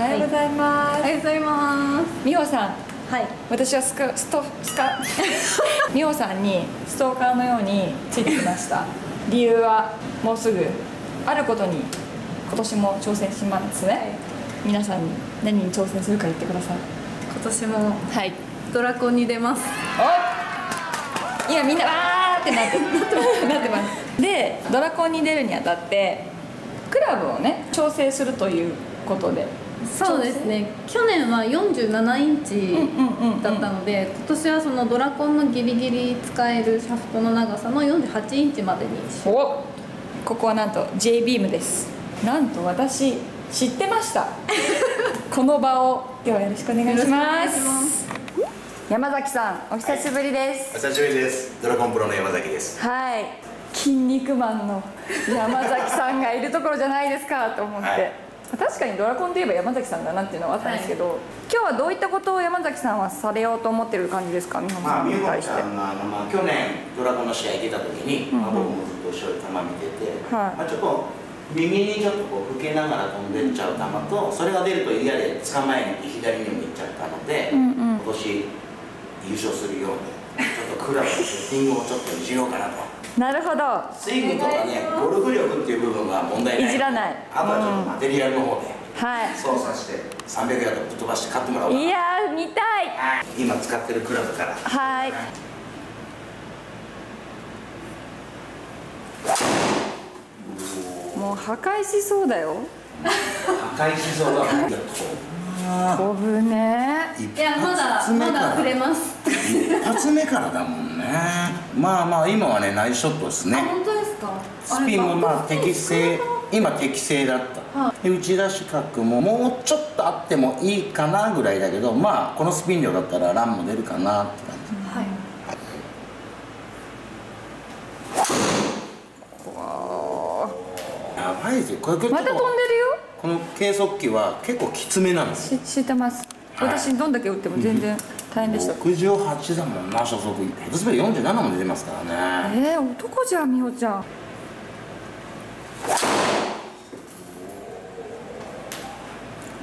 おはようございます。おはようございます。美穂さん、はい、私は美穂さんにストーカーのようについてきました。理由はもうすぐあることに今年も挑戦しますね。はい、皆さんに何に挑戦するか言ってください。今年もはい、ドラコンに出ます。おい、今みんなわーってなってます。で、ドラコンに出るにあたってクラブをね調整するということで。そうですね、去年は47インチだったので、今年はそのドラコンのギリギリ使えるシャフトの長さの48インチまでにしよう。おっ、ここはなんと J ビームです。なんと私知ってましたこの場をではよろしくお願いします。山崎さん、お久しぶりです。お久しぶりです。ドラコンプロの山崎です。はい、筋肉マンの山崎さんがいるところじゃないですかと思って、はい、確かにドラコンといえば山崎さんだなっていうのはあったんですけど、はい、今日はどういったことを山崎さんはされようと思ってる感じですか。美穂さんに対して、去年ドラコンの試合出た時に、僕もずっと後ろで球見てて、はい、ちょっと右にちょっとこう受けながら飛んでっちゃう球と、それが出ると嫌で捕まえに行って左にも行っちゃったので、今年優勝するようにちょっとクラブのセッティングをちょっといじろうかなと。なるほど。スイングとかね、ゴルフ力っていう部分が問題ない。いじらない。あとはちょっとマテリアルの方で操作して300ヤードぶっ飛ばして勝ってもらおうかな。いやー、見たい。今使ってるクラブから。はい。もう破壊しそうだよ。破壊しそうだ。飛ぶね。いや、まだ触れます。一発目からだもんね。まあまあ今はねナイスショットですね。本当ですか。スピンもまあ適正、今適正だった、はい、で打ち出し角ももうちょっとあってもいいかなぐらいだけど、まあこのスピン量だったらランも出るかなって感じ、はい、やばいぜこれ。また飛んでるよ。この計測器は結構きつめなんですよ。知ってます。私どんだけ打っても全然大変でした。68だもんな、初速。ヘッドスピード47も出てますからね。男じゃん、美穂ちゃん。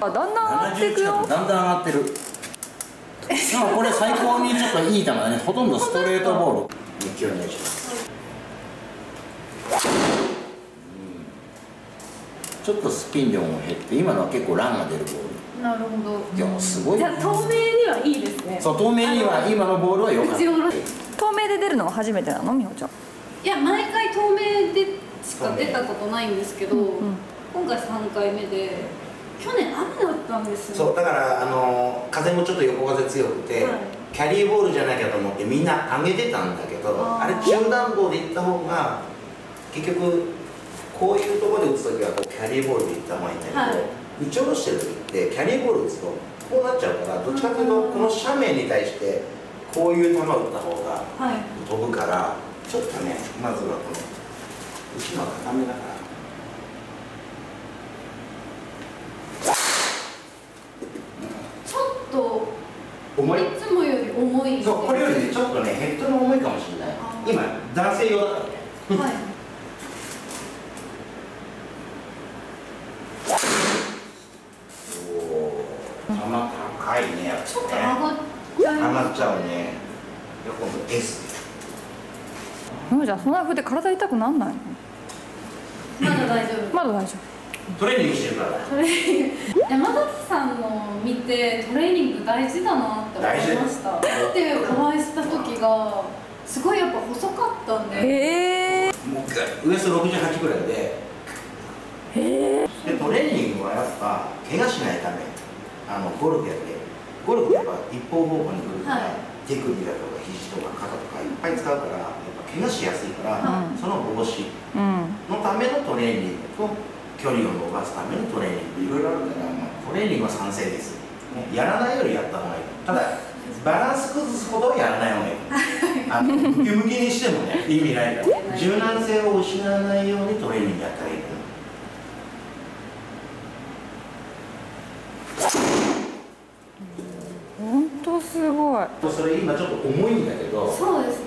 だんだん上がっていくよ。だんだん上がってる。なんかこれ最高にちょっといい球だね。ほとんどストレートボール。勢いお願いします。ちょっとスピン量も減って、今のは結構ランが出るボール。なるほど。いや、すごい。じゃあ透明にはいいですね。そう、透明には今のボールは良かった。透明で出るのは初めてなの、美穂ちゃん。いや、毎回透明でしか出たことないんですけど、今回3回目で。去年雨だったんですよ。そう、だから風もちょっと横風強くて、キャリーボールじゃなきゃと思ってみんな上げてたんだけど、あれ中段棒でいった方が結局こういうところで打つ時はこうキャリーボールでいった方がいいんだけど。打ち下ろしてる時ってキャリーボール打つとこうなっちゃうから、どっちかというとこの斜面に対してこういう球を打った方が飛ぶから、ちょっとね、まずはこの後ろ固めだから、ちょっと重い。いつもより重い。そう、これよりねちょっとねヘッドが重いかもしれない。今男性用だからね。はい、高いね、やっぱね。ちょっと上がっちゃうね。じゃあ今度 S。もうじゃあそんな風で体痛くなんないの？まだ大丈夫。まだ大丈夫。トレーニングしてるから。山崎さんの見てトレーニング大事だなって思いました。だってお会いした時がすごいやっぱ細かったんで。もう一回ウエスト68ぐらいで。でトレーニングはやっぱ怪我しないため。ゴルフやって、ゴルフやっぱ一方方向に振るから、手首だとか肘とか肩とかいっぱい使うから、やっぱ怪我しやすいから、その防止のためのトレーニングと距離を伸ばすためのトレーニング、いろいろあるから、トレーニングは賛成です。やらないよりやった方がいい。ただバランス崩すほどやらない方がいい。ムキムキにしてもね意味ないから、柔軟性を失わないようにトレーニングやったらいい。すごい。それ今ちょっと重いんだけど。そうですね。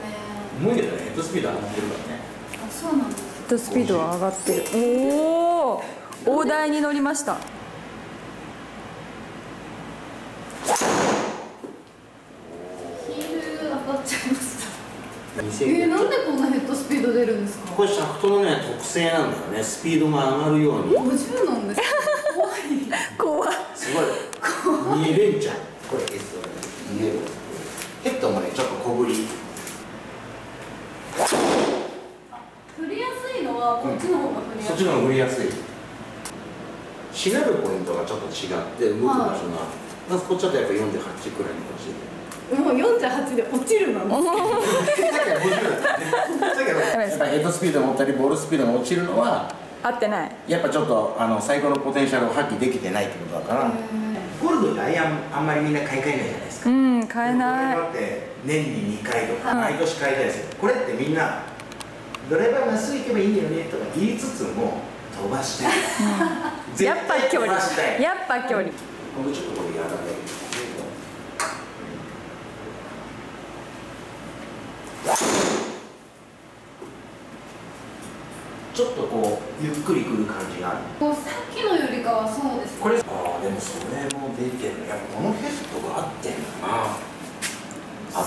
重いけどね、ヘッドスピード上がってるからね。あ、そうなんです。ヘッドスピードは上がってる。おお、大台に乗りました。出るんですか。これシャフトのね特性なんだよね。スピードが上がるように。50なんです。怖い。怖い。すごい。2連チャン。これヘッドね。ヘッドもねちょっと小ぶり。振りやすいのはこっちの方が振りやすい。そっちの方が振りやすい。しなるポイントがちょっと違って動く場所が。こっちだとやっぱ48くらいに落ちる。もう48で落ちるの。ヘッドスピード持ったりボールスピードが落ちるのは合ってない。やっぱちょっと最高のポテンシャルを発揮できてないってことだから。ゴルフのアイアンあんまりみんな買い替えないじゃないですか。うん、買えない。だって年に2回とか毎年買い替えですよ。これってみんなドライバーまっすぐ行けばいいんだよねとか言いつつも飛ばして。やっぱ距離。やっぱ距離。僕ちょっとこれやらない。ちょっとこうゆっくりくる感じがある。もうさっきのよりかはそうです。これああでもそれも出てる。やっぱこのヘッドが合ってんだな。あっ。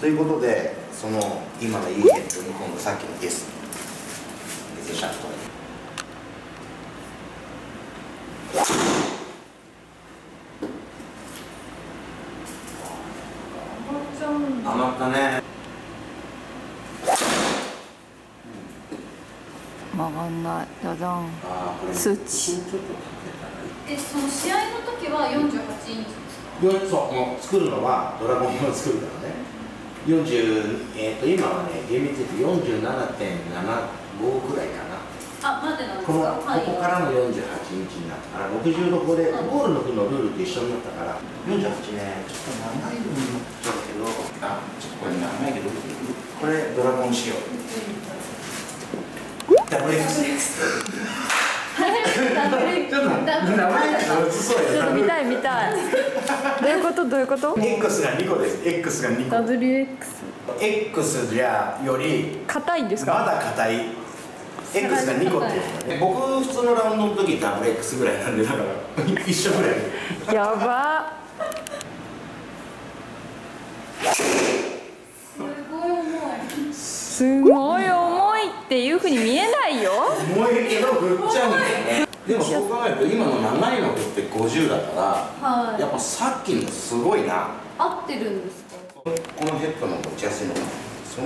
ということでその今のいいヘッドに今度さっきのゲスシャフト。ハマったね。曲がんない。ダダン。数値。その試合の時は48インチですか。そう、もう作るのはドラゴンを作るからね。今はね、厳密に 47.75 くらいかな。あ、待ってなんですか。ここからの48インチになったから、60度こでゴールの日のルールと一緒になったから、48ね、ちょっと長いようになっちゃうけど、あ、ちょっとこれ長いけど、これドラゴン仕様。ダブル X です。見たい見たい。どういうことどういうこと？ X が2個です。X が2個。WX。X じゃより硬いんですか？まだ硬い。X が2個っていうね。僕普通のラウンドの時ダブル X ぐらいなんでだから一緒ぐらい。やば。すごい重い。すごい重いっていう風に見えないよ。重いけど振っちゃうんだよね。でもそう考えると今の長いの振って50だから、はい、やっぱさっきのすごいな。合ってるんですか。このヘッドの持ちやすいの。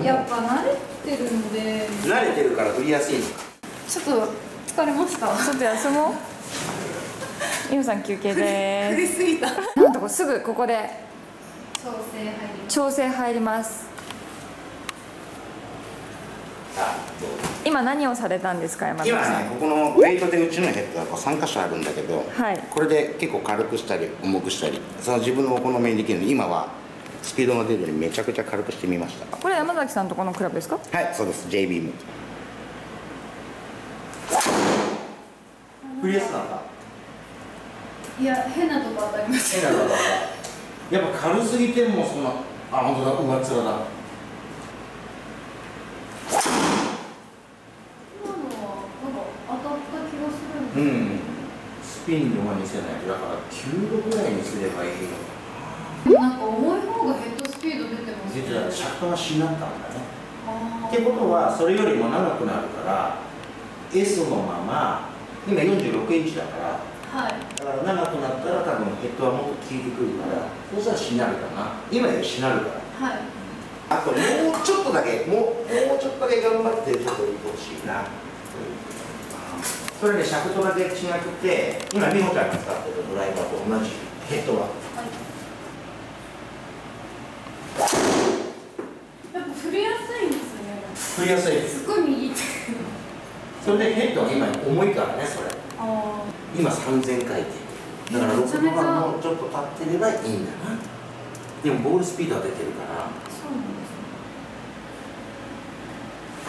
やっぱ慣れてるんで。慣れてるから振りやすい。ちょっと疲れました。ちょっと休もう。ゆうさん休憩でーす。振りすぎた。なんとこすぐここで調整入ります。今何をされたんですか、山田さん。今ねここのウェイトでうちのヘッドが3箇所あるんだけど、はい、これで結構軽くしたり重くしたり、その自分のお好みにできるの。今は。スピードが出るようにめちゃくちゃ軽くしてみました。これ山崎さんとこのクラブですか？はい、そうです。Jビーム。振りやすかった。いや、変なとこ当たりました。変なとこ当たった。やっぱ軽すぎてもそんな、あ、本当だ、上っ面だ。今のはなんか当たった気がするんです。うん。スピンのは見せないとだから9度ぐらいにすればいいの。なんか重い方がヘッドスピード出てますね。実はシャフトがしなったんだね。ってことはそれよりも長くなるから S のまま今46インチだから、はい、だから長くなったら多分ヘッドはもっと効いてくるから、そうしたらしなるかな。今よりしなるから、はい。あともうちょっとだけもうちょっとだけ頑張ってちょっといてほしいな。それね、シャフトだけ違くて今美穂ちゃんが使ってるドライバーと同じヘッドは、はい、振りやすい。すごい右手。それでヘッドは今重いからね、それ。今3000回転。だから6度がもうちょっと立ってればいいんだな。でもボールスピードは出てるから。そうなん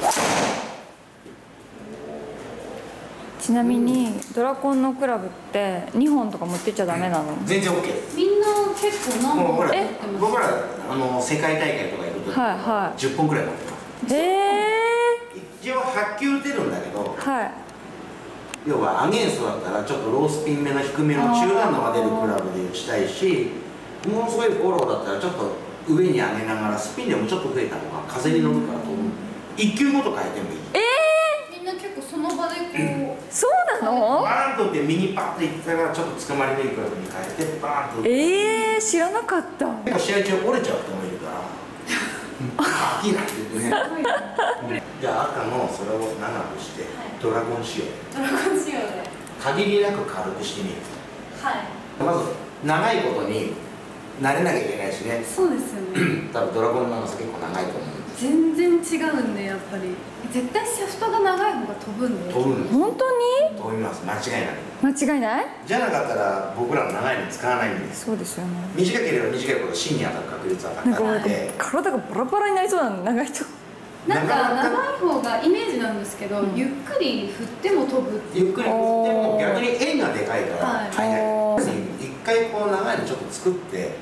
ですね。ちなみにドラコンのクラブって2本とか持ってっちゃダメなの？全然 OK です。みんな結構何本持ってます？僕ら世界大会とか行くと10本くらい持ってます。一応8球打てるんだけど、要はアゲンストだったらちょっとロースピン目の低めの中段のが出るクラブで打ちたいし、ものすごいフォローだったらちょっと上に上げながらスピンでもちょっと増えた方が風に乗るからと思う。1球ごと変えてもいい。みんな結構その場でこう。そうなの？バーンと打って右パッといったらちょっとつかまりにくいことに変えてバーンと打って。知らなかった。結構試合中折れちゃう人もいるから。飽きないですね。じゃあ赤のそれを長くしてドラゴン仕様。ドラゴン仕様で限りなく軽くしてみる。はい。まず長いことに慣れなきゃいけないしね。そうですよね。多分ドラゴンの長さ結構長いと思う。全然違うんで、やっぱり絶対シャフトが長い方が飛ぶんで。飛ぶんです。本当に飛びます。間違いない。間違いないじゃなかったら僕らの長いの使わないんです。そうですよね。短ければ短いほど芯に当たる確率は高いので、体がバラバラになりそうなの。長いとなんか長い方がイメージなんですけど、ゆっくり振っても飛ぶ。ゆっくり振っても逆に円がでかいから速い。一回こう長いのちょっと作って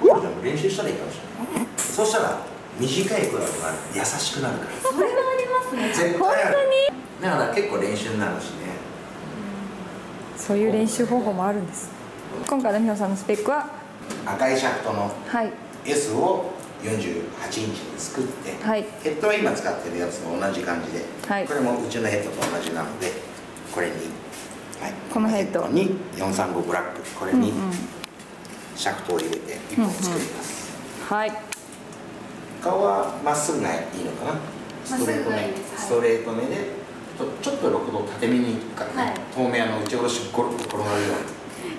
ポールちゃんも練習したらいいかもしれない。そしたら短いクラブが優しくなるから。それはありますね。絶対ある。だから結構練習になるしね。そういう練習方法もあるんです。今回の美穂さんのスペックは赤いシャフトの S を48インチで作って、ヘッドは今使ってるやつと同じ感じで、これもうちのヘッドと同じなので、これに、このヘッドに435ブラック、これにシャフトを入れて1本作ります。顔はまっすぐがいいのかな。ストレート目、ストレート目でちょっと6度縦目に行くからね。透明打ち下ろしゴロッと転がるよ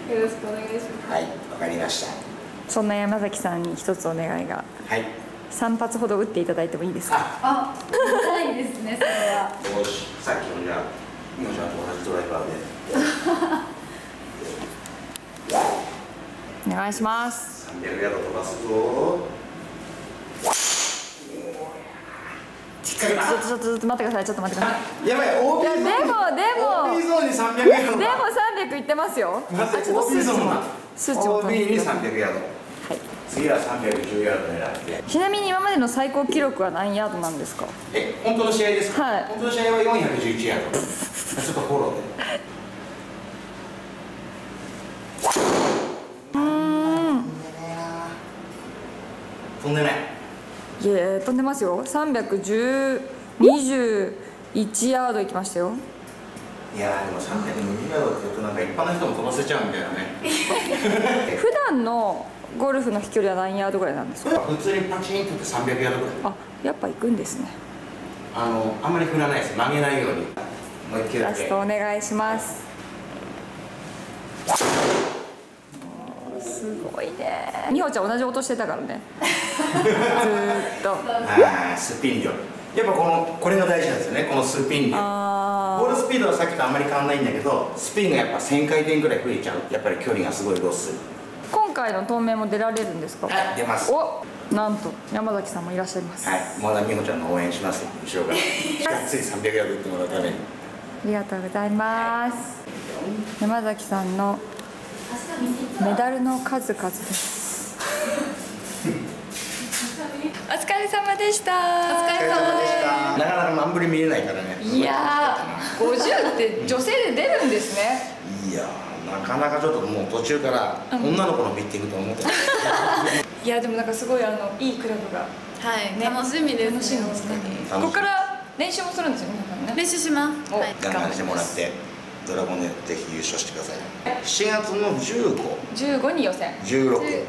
うに。よろしくお願いします。はい、わかりました。そんな山崎さんに一つお願いが。はい。3発ほど打っていただいてもいいですか。あ、ないですね。それは。よし、さっきのじゃあ、今じゃ同じドライバーで。お願いします。300ヤード飛ばすぞ。ちょっと待ってください。やばい。 OB ゾーンに300ヤード。でも300いってますよ。まず OB ゾーンは OB に300ヤード。次は310ヤード狙って。ちなみに今までの最高記録は何ヤードなんですか。本当の試合ですか。本当の試合は411ヤード。ちょっとフォローで。飛んでない。いや、飛んでますよ。321ヤード行きましたよ。いやでも320ヤードって言うとなんか一般の人も飛ばせちゃうみたいなね。普段のゴルフの飛距離は何ヤードぐらいなんですか。普通にパチンとって300ヤードぐらい。あ、やっぱ行くんですね。あんまり振らないです。曲げないように。もう一球だけ。ラストお願いします。すごいね。美穂ちゃん同じ音してたからね。ずっと。スピン量。やっぱこれが大事なんですよね。このスピン量。ボールスピードはさっきとあんまり変わらないんだけど、スピンがやっぱ1000回転ぐらい増えちゃう。やっぱり距離がすごいロス。今回の東名も出られるんですか。はい、出ます。お、なんと山崎さんもいらっしゃいます。はい、まだ美穂ちゃんの応援しますよ。後ろから。がっつり300ヤード打ってもらうために。ありがとうございます。山崎さんのメダルの数々です。お疲れ様でした。お疲れ様でした。なかなかあんまり見えないからね。いやー、50って女性で出るんですね。いやー、なかなかちょっともう途中から女の子のミーティングと思って。いやでもなんかすごいいいクラブが。はい。楽しみで楽しいの。ここから練習もするんですよね。練習します。頑張ってもらって。ドラゴンでぜひ優勝してください。7月の15、に予選。16、で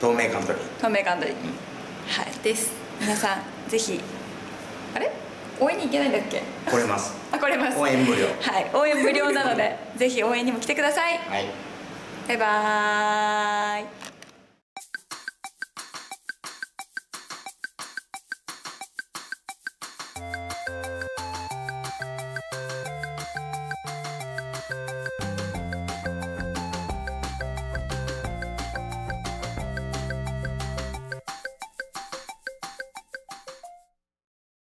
東名カントリー。東名カントリー。はいです。皆さんぜひあれ応援に行けないんだっけ？来れます。あ、来れます。応援無料。はい、応援無料なのでぜひ応援にも来てください。はい。バイバーイ。